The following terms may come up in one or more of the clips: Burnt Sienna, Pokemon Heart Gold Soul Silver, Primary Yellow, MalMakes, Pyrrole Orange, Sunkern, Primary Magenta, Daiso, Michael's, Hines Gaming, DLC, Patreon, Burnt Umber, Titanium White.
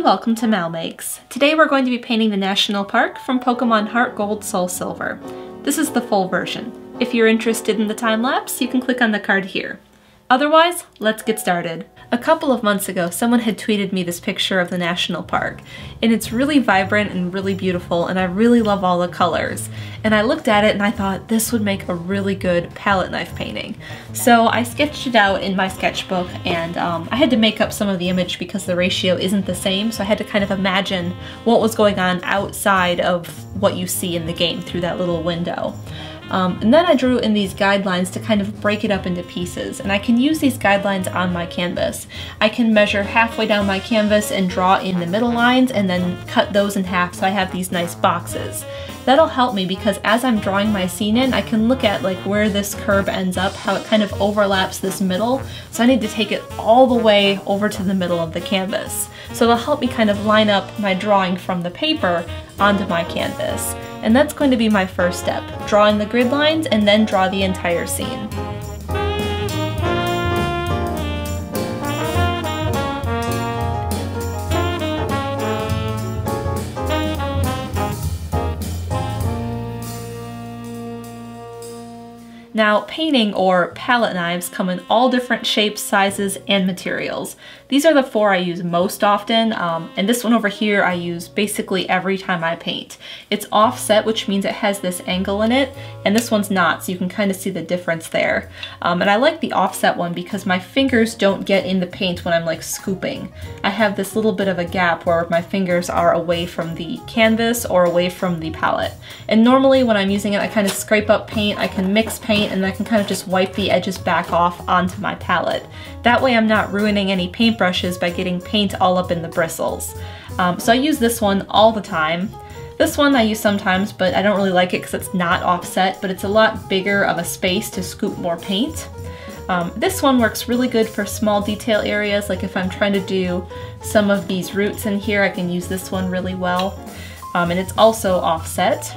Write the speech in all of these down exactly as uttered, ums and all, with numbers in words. and welcome to Mal Makes. Today we're going to be painting the National Park from Pokemon Heart Gold Soul Silver. This is the full version. If you're interested in the time lapse, you can click on the card here. Otherwise, let's get started. A couple of months ago, someone had tweeted me this picture of the National Park, and it's really vibrant and really beautiful, and I really love all the colors. And I looked at it and I thought this would make a really good palette knife painting. So I sketched it out in my sketchbook, and um, I had to make up some of the image because the ratio isn't the same, so I had to kind of imagine what was going on outside of what you see in the game through that little window. Um, and then I drew in these guidelines to kind of break it up into pieces, and I can use these guidelines on my canvas. I can measure halfway down my canvas and draw in the middle lines and then cut those in half so I have these nice boxes. That'll help me because as I'm drawing my scene in, I can look at like where this curb ends up, how it kind of overlaps this middle, so I need to take it all the way over to the middle of the canvas. So it'll help me kind of line up my drawing from the paper onto my canvas. And that's going to be my first step, draw in the grid lines and then draw the entire scene. Now, painting or palette knives come in all different shapes, sizes, and materials. These are the four I use most often, um, and this one over here I use basically every time I paint. It's offset, which means it has this angle in it, and this one's not, so you can kind of see the difference there. Um, and I like the offset one because my fingers don't get in the paint when I'm like scooping. I have this little bit of a gap where my fingers are away from the canvas or away from the palette. And normally when I'm using it, I kind of scrape up paint, I can mix paint, and I can kind of just wipe the edges back off onto my palette. That way I'm not ruining any paintbrushes by getting paint all up in the bristles. Um, so I use this one all the time. This one I use sometimes, but I don't really like it because it's not offset, but it's a lot bigger of a space to scoop more paint. Um, this one works really good for small detail areas, like if I'm trying to do some of these roots in here, I can use this one really well. Um, and it's also offset.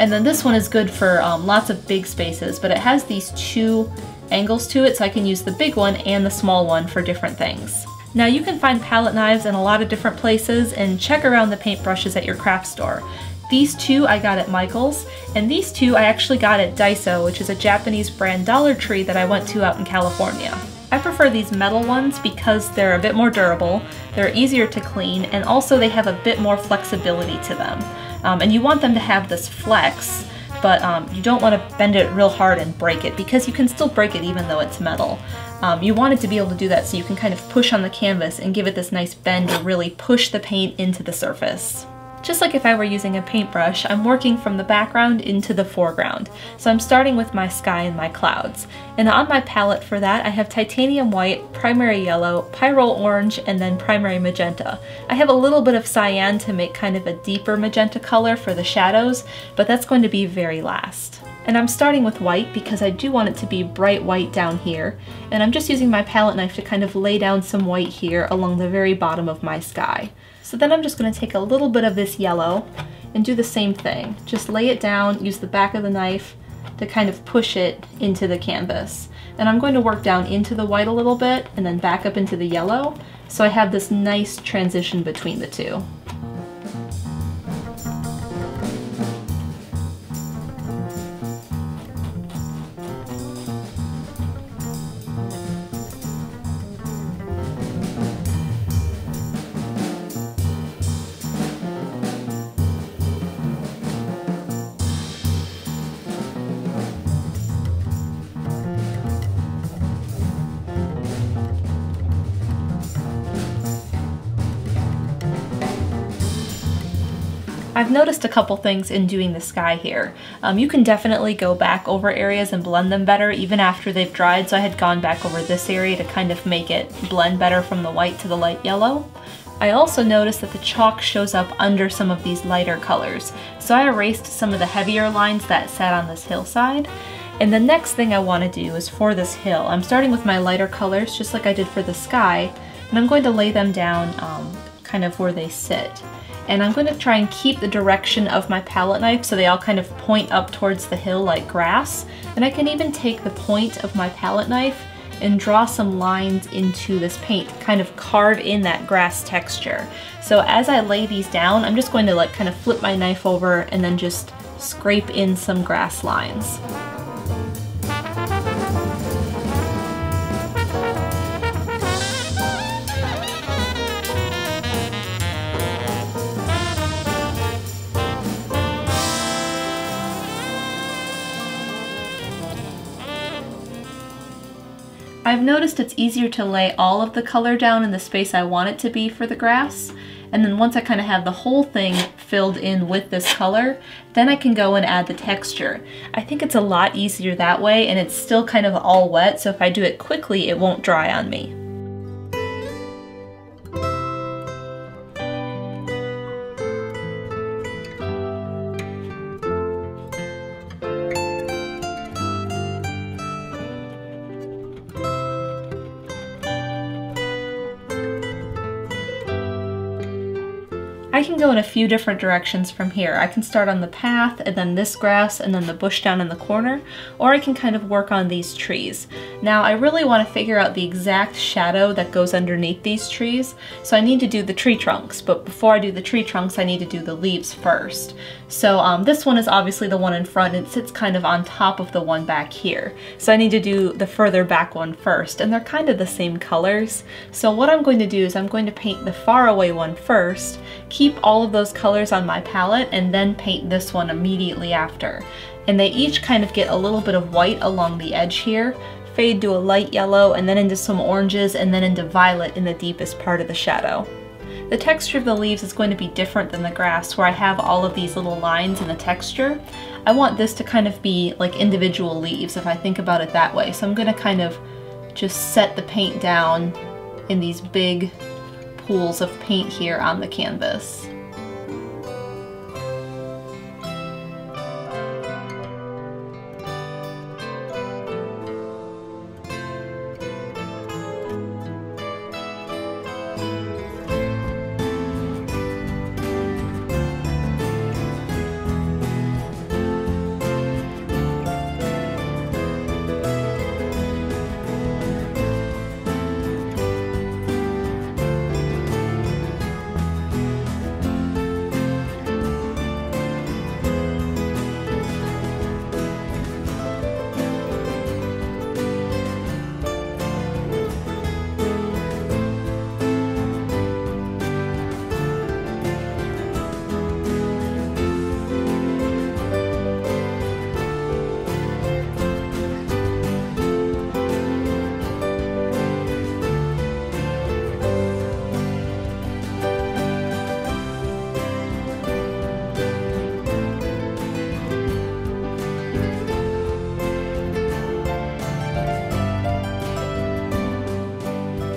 And then this one is good for um, lots of big spaces, but it has these two angles to it, so I can use the big one and the small one for different things. Now you can find palette knives in a lot of different places, and check around the paintbrushes at your craft store. These two I got at Michael's, and these two I actually got at Daiso, which is a Japanese brand Dollar Tree that I went to out in California. I prefer these metal ones because they're a bit more durable, they're easier to clean, and also they have a bit more flexibility to them. Um, and you want them to have this flex, but um, you don't want to bend it real hard and break it, because you can still break it even though it's metal. Um, you want it to be able to do that so you can kind of push on the canvas and give it this nice bend to really push the paint into the surface. Just like if I were using a paintbrush, I'm working from the background into the foreground. So I'm starting with my sky and my clouds. And on my palette for that, I have Titanium White, Primary Yellow, Pyrrole Orange, and then Primary Magenta. I have a little bit of cyan to make kind of a deeper magenta color for the shadows, but that's going to be very last. And I'm starting with white because I do want it to be bright white down here. And I'm just using my palette knife to kind of lay down some white here along the very bottom of my sky. So then I'm just going to take a little bit of this yellow and do the same thing. Just lay it down, use the back of the knife to kind of push it into the canvas. And I'm going to work down into the white a little bit and then back up into the yellow, so I have this nice transition between the two. I've noticed a couple things in doing the sky here. Um, you can definitely go back over areas and blend them better even after they've dried, so I had gone back over this area to kind of make it blend better from the white to the light yellow. I also noticed that the chalk shows up under some of these lighter colors, so I erased some of the heavier lines that sat on this hillside. And the next thing I want to do is for this hill. I'm starting with my lighter colors just like I did for the sky, and I'm going to lay them down um, kind of where they sit. And I'm going to try and keep the direction of my palette knife so they all kind of point up towards the hill like grass. And I can even take the point of my palette knife and draw some lines into this paint, kind of carve in that grass texture. So as I lay these down, I'm just going to like kind of flip my knife over and then just scrape in some grass lines. I've noticed it's easier to lay all of the color down in the space I want it to be for the grass, and then once I kind of have the whole thing filled in with this color, then I can go and add the texture. I think it's a lot easier that way, and it's still kind of all wet, so if I do it quickly, it won't dry on me. I can go in a few different directions from here. I can start on the path, and then this grass, and then the bush down in the corner, or I can kind of work on these trees. Now, I really want to figure out the exact shadow that goes underneath these trees, so I need to do the tree trunks, but before I do the tree trunks, I need to do the leaves first. So um, this one is obviously the one in front, and it sits kind of on top of the one back here. So I need to do the further back one first, and they're kind of the same colors. So what I'm going to do is I'm going to paint the far away one first, keep Keep all of those colors on my palette, and then paint this one immediately after. And they each kind of get a little bit of white along the edge here, fade to a light yellow, and then into some oranges, and then into violet in the deepest part of the shadow. The texture of the leaves is going to be different than the grass, where I have all of these little lines in the texture. I want this to kind of be like individual leaves, if I think about it that way. So I'm going to kind of just set the paint down in these big pools of paint here on the canvas.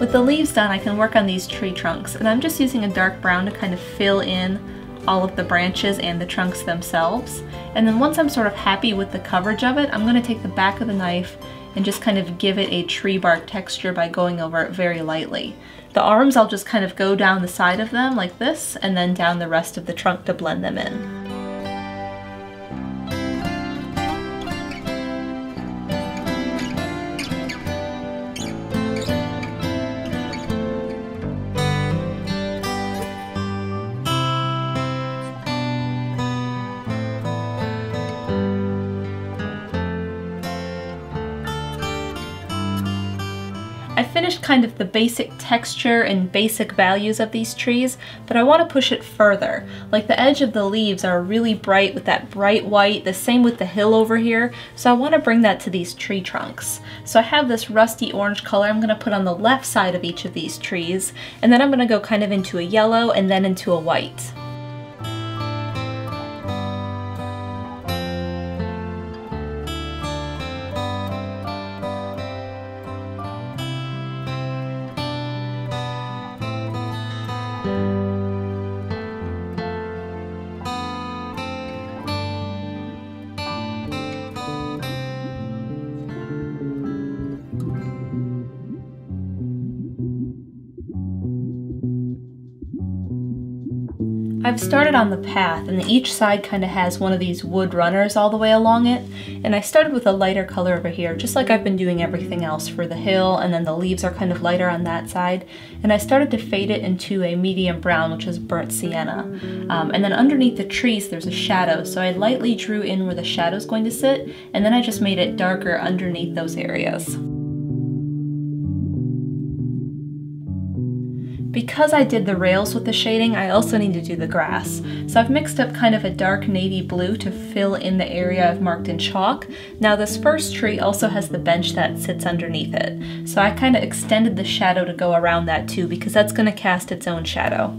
With the leaves done, I can work on these tree trunks, and I'm just using a dark brown to kind of fill in all of the branches and the trunks themselves. And then once I'm sort of happy with the coverage of it, I'm going to take the back of the knife and just kind of give it a tree bark texture by going over it very lightly. The arms, I'll just kind of go down the side of them like this, and then down the rest of the trunk to blend them in. I finished kind of the basic texture and basic values of these trees, but I want to push it further. Like the edge of the leaves are really bright with that bright white, the same with the hill over here, so I want to bring that to these tree trunks. So I have this rusty orange color I'm going to put on the left side of each of these trees, and then I'm going to go kind of into a yellow and then into a white. I've started on the path, and each side kind of has one of these wood runners all the way along it, And I started with a lighter color over here, just like I've been doing everything else for the hill, and then the leaves are kind of lighter on that side. And I started to fade it into a medium brown, which is burnt sienna. Um, and then underneath the trees, there's a shadow. So I lightly drew in where the shadow's going to sit, and then I just made it darker underneath those areas. Because I did the rails with the shading, I also need to do the grass. So I've mixed up kind of a dark navy blue to fill in the area I've marked in chalk. Now this first tree also has the bench that sits underneath it. So I kind of extended the shadow to go around that too, because that's going to cast its own shadow.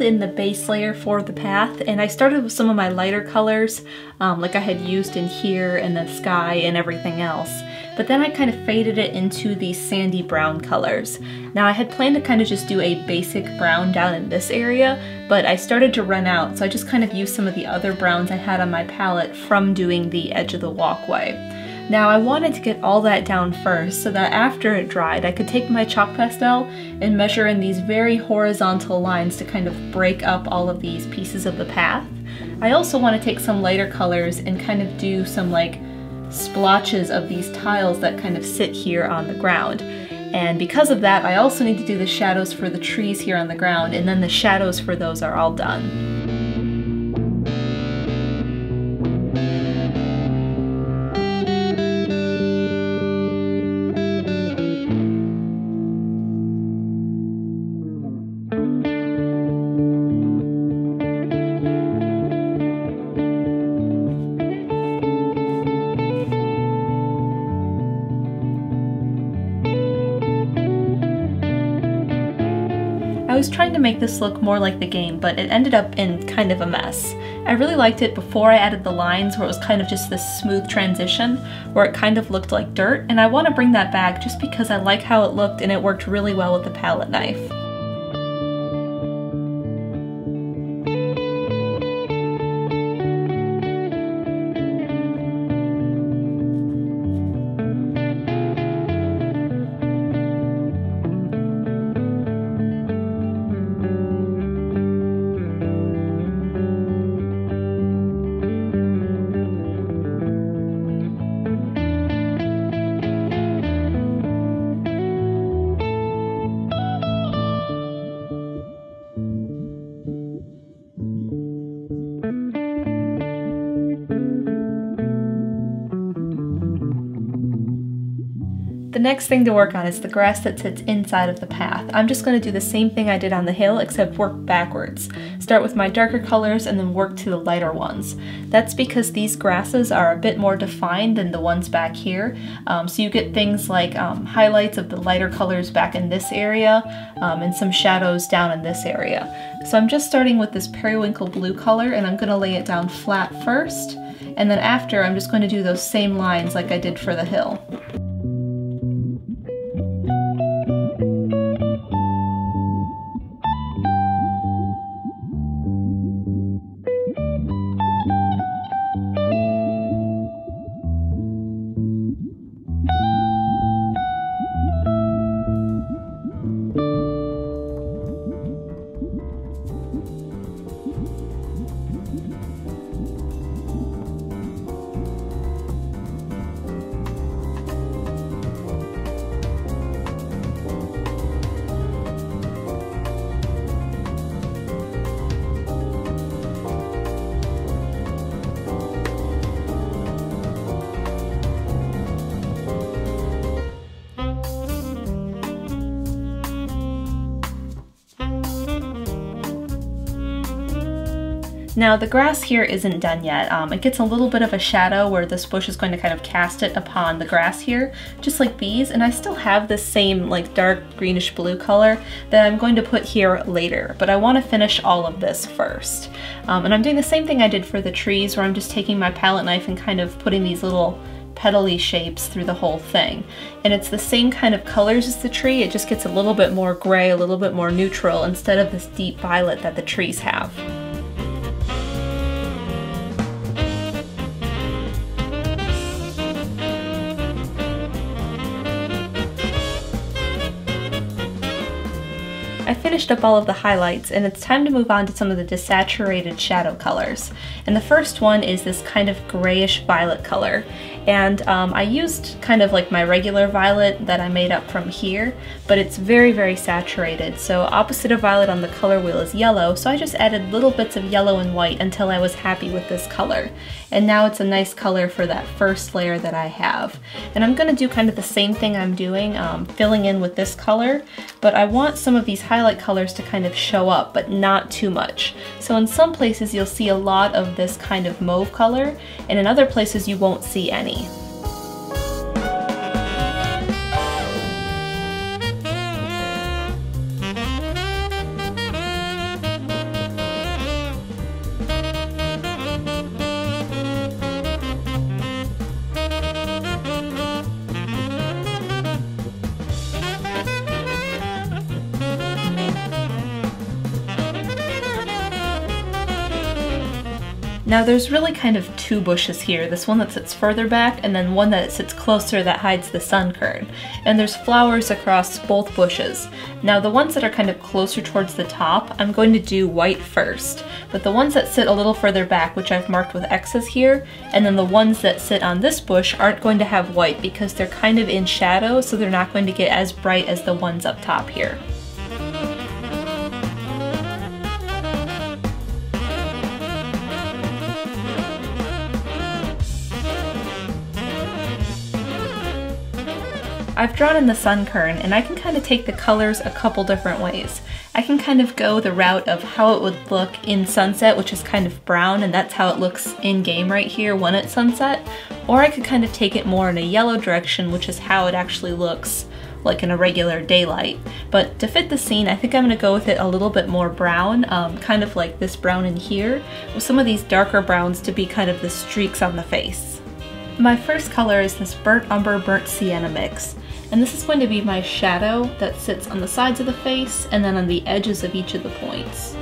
In the base layer for the path, and I started with some of my lighter colors um, like I had used in here and the sky and everything else, but then I kind of faded it into these sandy brown colors. Now I had planned to kind of just do a basic brown down in this area, but I started to run out, so I just kind of used some of the other browns I had on my palette from doing the edge of the walkway. Now I wanted to get all that down first so that after it dried I could take my chalk pastel and measure in these very horizontal lines to kind of break up all of these pieces of the path. I also want to take some lighter colors and kind of do some like splotches of these tiles that kind of sit here on the ground. And because of that, I also need to do the shadows for the trees here on the ground, and then the shadows for those are all done. I was trying to make this look more like the game, but it ended up in kind of a mess. I really liked it before I added the lines, where it was kind of just this smooth transition where it kind of looked like dirt, and I want to bring that back just because I like how it looked and it worked really well with the palette knife. The next thing to work on is the grass that sits inside of the path. I'm just going to do the same thing I did on the hill, except work backwards. Start with my darker colors and then work to the lighter ones. That's because these grasses are a bit more defined than the ones back here. Um, so you get things like um, highlights of the lighter colors back in this area um, and some shadows down in this area. So I'm just starting with this periwinkle blue color, and I'm going to lay it down flat first. And then after, I'm just going to do those same lines like I did for the hill. Now the grass here isn't done yet. Um, it gets a little bit of a shadow where this bush is going to kind of cast it upon the grass here, just like bees, and I still have this same like dark greenish blue color that I'm going to put here later, but I want to finish all of this first. Um, and I'm doing the same thing I did for the trees, where I'm just taking my palette knife and kind of putting these little petally shapes through the whole thing. And it's the same kind of colors as the tree, it just gets a little bit more gray, a little bit more neutral, instead of this deep violet that the trees have. I finished up all of the highlights, and it's time to move on to some of the desaturated shadow colors. And the first one is this kind of grayish violet color. And um, I used kind of like my regular violet that I made up from here, but it's very, very saturated. So opposite of violet on the color wheel is yellow, so I just added little bits of yellow and white until I was happy with this color. And now it's a nice color for that first layer that I have. And I'm gonna do kind of the same thing I'm doing, um, filling in with this color, but I want some of these highlight colors to kind of show up, but not too much. So in some places you'll see a lot of this kind of mauve color, and in other places you won't see any. Now there's really kind of two bushes here, this one that sits further back and then one that sits closer that hides the sunkern. And there's flowers across both bushes. Now the ones that are kind of closer towards the top, I'm going to do white first, but the ones that sit a little further back, which I've marked with X's here, and then the ones that sit on this bush aren't going to have white because they're kind of in shadow, so they're not going to get as bright as the ones up top here. I've drawn in the Sunkern, and I can kind of take the colors a couple different ways. I can kind of go the route of how it would look in sunset, which is kind of brown, and that's how it looks in game right here when it's sunset, or I could kind of take it more in a yellow direction, which is how it actually looks like in a regular daylight. But to fit the scene, I think I'm gonna go with it a little bit more brown, um, kind of like this brown in here, with some of these darker browns to be kind of the streaks on the face. My first color is this burnt umber burnt sienna mix. And this is going to be my shadow that sits on the sides of the face and then on the edges of each of the points.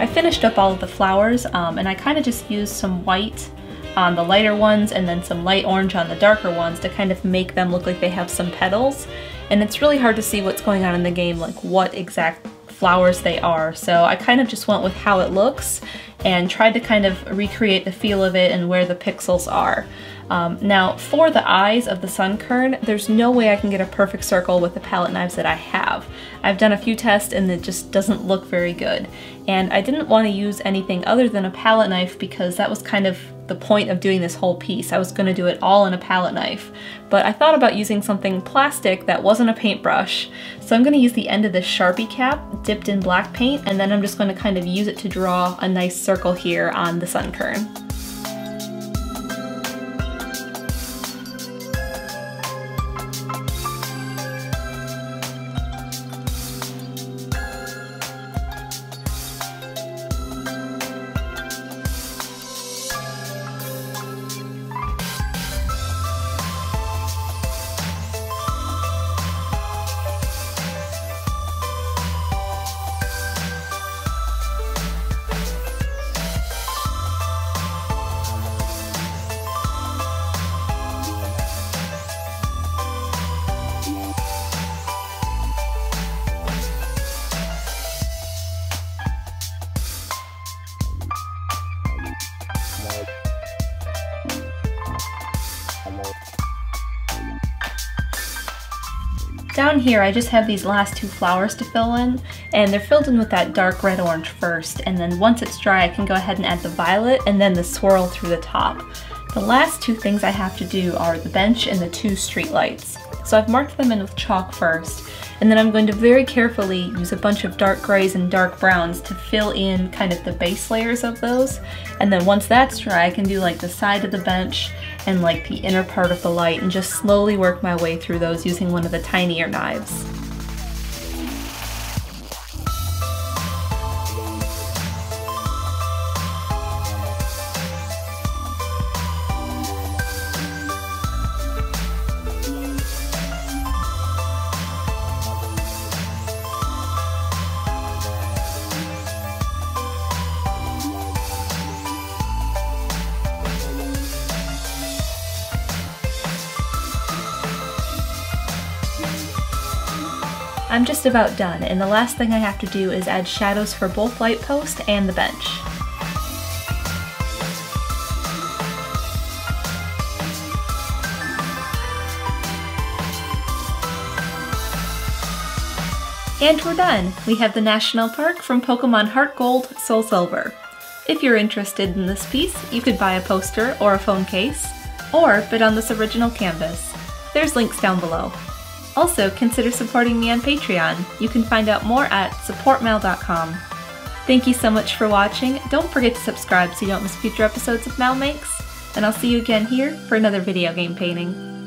I finished up all of the flowers, um, and I kind of just used some white on the lighter ones and then some light orange on the darker ones to kind of make them look like they have some petals. And it's really hard to see what's going on in the game, like what exact flowers they are. So I kind of just went with how it looks and tried to kind of recreate the feel of it and where the pixels are. Um, now for the eyes of the Sunkern, there's no way I can get a perfect circle with the palette knives that I have. I've done a few tests and it just doesn't look very good. And I didn't want to use anything other than a palette knife because that was kind of the point of doing this whole piece. I was going to do it all in a palette knife. But I thought about using something plastic that wasn't a paintbrush. So I'm going to use the end of this Sharpie cap dipped in black paint, and then I'm just going to kind of use it to draw a nice circle here on the Sunkern. down here I just have these last two flowers to fill in, and they're filled in with that dark red orange first, and then once it's dry I can go ahead and add the violet and then the swirl through the top. The last two things I have to do are the bench and the two street lights. So I've marked them in with chalk first, and then I'm going to very carefully use a bunch of dark grays and dark browns to fill in kind of the base layers of those, and then once that's dry I can do like the side of the bench and like the inner part of the light and just slowly work my way through those using one of the tinier knives. I'm just about done, and the last thing I have to do is add shadows for both light post and the bench. And we're done! We have the National Park from Pokemon Heart Gold Soul Silver. If you're interested in this piece, you could buy a poster or a phone case, or bid on this original canvas. There's links down below. Also, consider supporting me on Patreon. You can find out more at support mal dot com. Thank you so much for watching. Don't forget to subscribe so you don't miss future episodes of Mal Makes, and I'll see you again here for another video game painting.